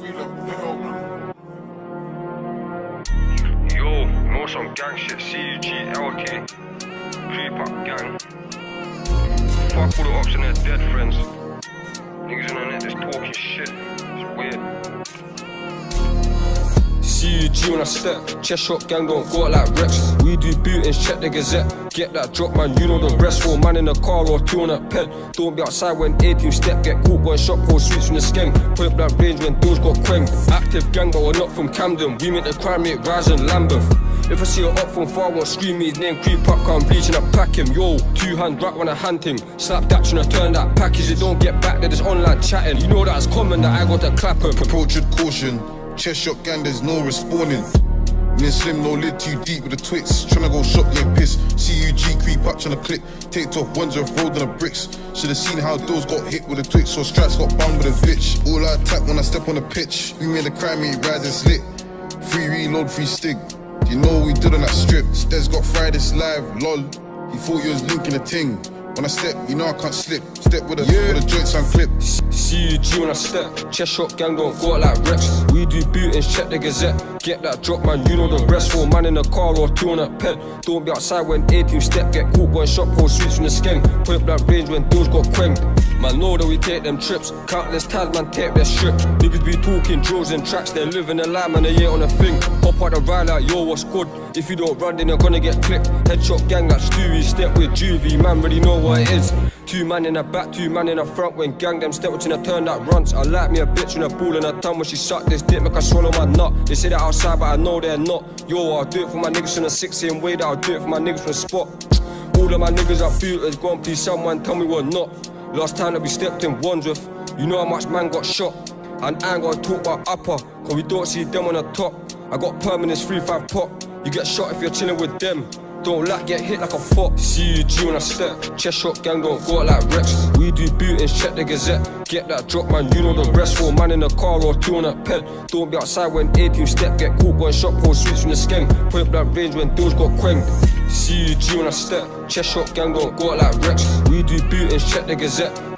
Yo, know some gang shit, C-U-G-L-K. Creep-up gang. Fuck all the ops and their dead friends. Niggas in the net just talking shit. It's weird. C-U-G when I step. Chest shot gang don't go out like Rex. We do bootings, check the Gazette. Get that drop, man, you know the rest. Four man in the car or two on that ped. Don't be outside when A-team step. Get caught going shop for sweets from the skeng. Point blank range when bills got quenged. Active gang, but we're not from Camden. We make the crime rate rise in Lambeth. If I see her up from far, won't scream his name. Creep up, can't bleach and I pack him. Yo, two hand rack when I hand him. Slap that and I turn that package. It don't get back, they're just online chatting. You know that's common that I got to clap him. Approach with caution. Chest shot gang, there's no respawning. Then slim, no lid, too deep with the twits. Tryna go shop, yeah, piss. CUG creep up, tryna clip. Take off ones of road and the bricks. Should've seen how those got hit with the twits, or straps got bound with a bitch. All I tap when I step on the pitch. We made the crime rate rise, it's lit. Free reload, free stig. You know what we did on that strip. Stez got fried, it's live, lol. He thought you was linking a ting. When I step, you know I can't slip. Step with the joints and clip. CUG when I step. Chest shot gang don't go out like Rex. We do bootings, check the Gazette. Get that drop, man, you know the rest. Four man in the car or two on that ped. Don't be outside when A-team step. Get caught going shop for sweets from the skeng. Point blank range when deals got quenged. Man, know that we take them trips. Countless times, man, take their strip. Niggas be talking drills and tracks. They're living a lie, man, they ain't on a thing. Hop out the ride like, yo, what's good? If you don't run, then you're gonna get clipped. Headshot gang like Stewie, step with Juvie, man, really know what it is. Two man in the back, two man in the front. When gang them step watching a turn that runs. I like me a bitch when a ball in her tongue. When she suck this dick, make her swallow my nut. They say that outside, but I know they're not. Yo, I'll do it for my niggas in the six, same way that I'll do it for my niggas from the spot. All of my niggas are booters, go on, please someone tell me we're not. Last time that we stepped in Wandsworth, you know how much man got shot. And I ain't gonna talk about upper, cause we don't see them on the top. I got permanence, 3-5 pop. You get shot if you're chilling with them. Don't lack, get hit like a fuck. CUG when I step. Chest shot gang don't go out like Rex. We do bootings, check the Gazette. Get that drop, man, you know the rest. Four man in the car or two on that ped. Don't be outside when A-team step. Get caught going shop for sweets from the skeng. Point blank range when deals got quenged. CUG when I step. Chest shot gang don't go out like Rex. We do bootings, check the Gazette.